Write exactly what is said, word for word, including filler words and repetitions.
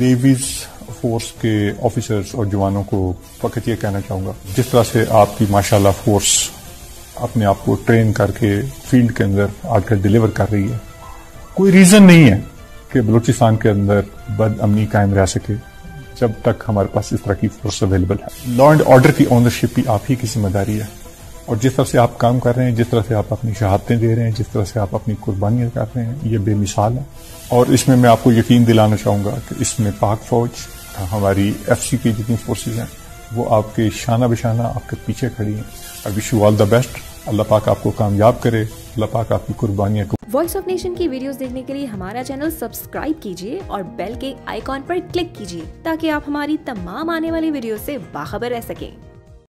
Navy's force के officers और जवानों को फकत ये कहना चाहूँगा, जिस तरह से आपकी माशाल्लाह फोर्स अपने आप को ट्रेन करके फील्ड के अंदर आजकल डिलीवर कर रही है, कोई रीज़न नहीं है कि बलूचिस्तान के अंदर बदअमनी कायम रह सके जब तक हमारे पास इस तरह की फोर्स अवेलेबल है। लॉ एंड ऑर्डर की ओनरशिप भी आप ही की जिम्मेदारी है, और जिस तरह से आप काम कर रहे हैं, जिस तरह से आप अपनी शहादतें दे रहे हैं, जिस तरह से आप अपनी कुर्बानियाँ कर रहे हैं, ये बेमिसाल है। और इसमें मैं आपको यकीन दिलाना चाहूँगा कि इसमें पाक फौज, हमारी एफसी की जितनी फोर्सेज हैं, वो आपके शाना बिशाना आपके पीछे खड़ी हैं। I wish you all the best. अल्लाह पाक आपको कामयाब करे, अल्लाह पाक आपकी कुर्बानियाँ। वॉइस ऑफ नेशन की वीडियोस देखने के लिए हमारा चैनल सब्सक्राइब कीजिए और बेल के आइकॉन पर क्लिक कीजिए ताकि आप हमारी तमाम आने वाली वीडियो से बाखबर रह सकें।